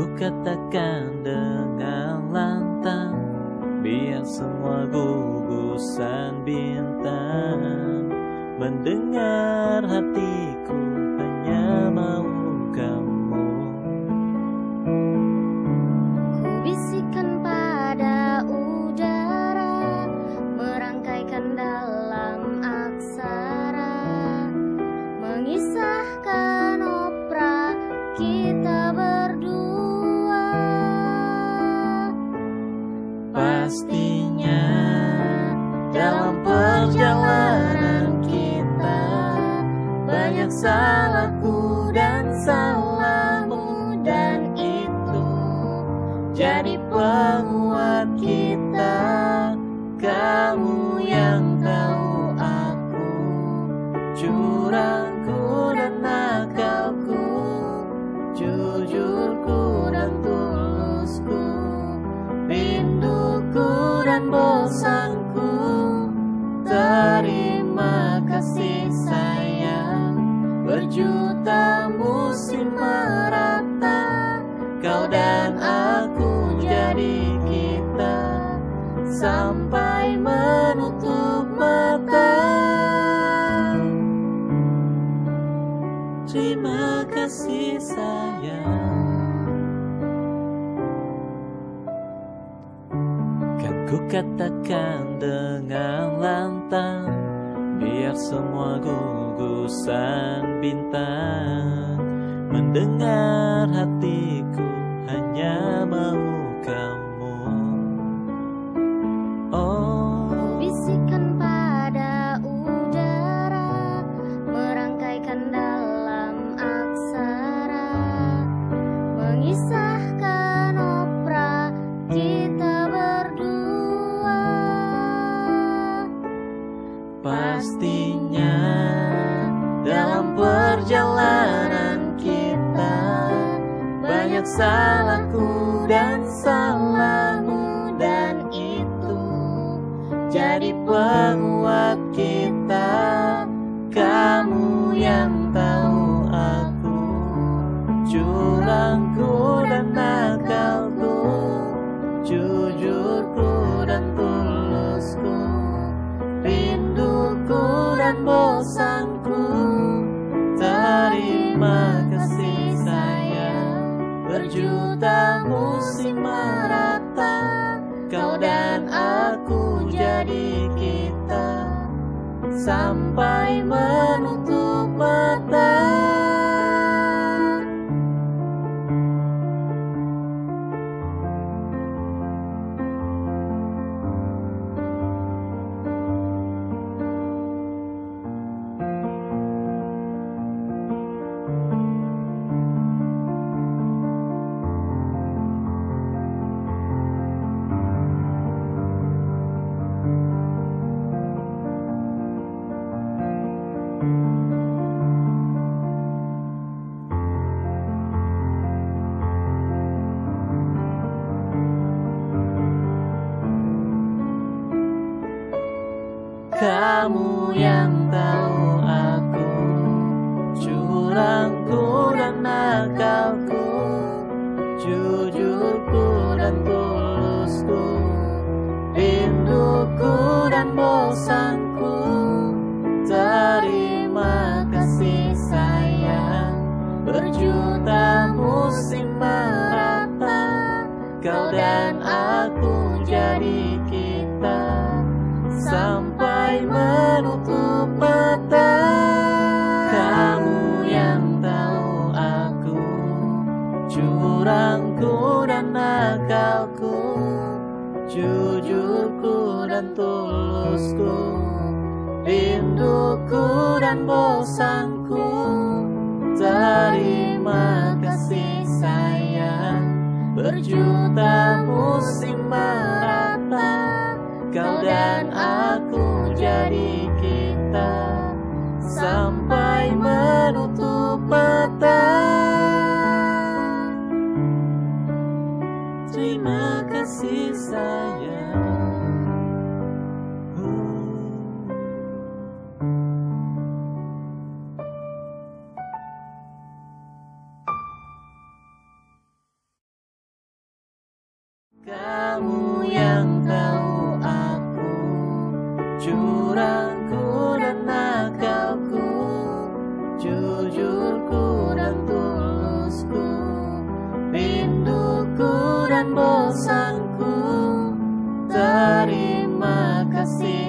Ku katakan dengan lantang, biar semua gugusan bintang mendengar. Hatiku hanya mau kamu. Ku bisikan pada udara, merangkaikan dalam aksara, mengisahkan opera kita berdua. Pastinya dalam perjalanan kita banyak salahku dan salahmu, dan itu jadi penguat kita. Kamu yang tahu aku, curangku dan nakalku, jujurku dan tulusku, rinduku dan bosanku. Terima kasih sayang, berjuta musim merata, kau dan aku jadi kita, sampai menutup mata. Terima kasih sayang. Ku katakan dengan lantang, biar semua gugusan bintang mendengar. Hatiku hanya mau kamu. Oh, bisikan pada udara, merangkaikan dalam aksara, mengisahkan opera kita berdua. Pastinya dalam perjalanan kita banyak salahku dan salahmu, dan itu jadi penguat kita. Kamu yang tahu aku, curangku dan nakalku, jujurku dan tulusku, rinduku dan bosanku. Terima kasih sayang, berjuta musim merata, kau dan aku jadi kita, sampai menutup mata. Kamu yang tahu aku, curangku dan nakalku, jujurku dan tulusku, rinduku dan bosanku. Terima kasih sayang, berjuta musim merata, kau dan aku jadi kita, sampai menutup mata. Kamu yang tahu aku, curangku dan nakalku, jujurku dan tulusku, rinduku dan bosanku. Terima kasih sayang, berjuta musim merata, kau dan aku jadi kita, sampai menutup mata. Terima kasih sayang. yang tahu aku curangku dan nakalku, jujurku dan tulusku, rinduku dan bosanku. Terima kasih.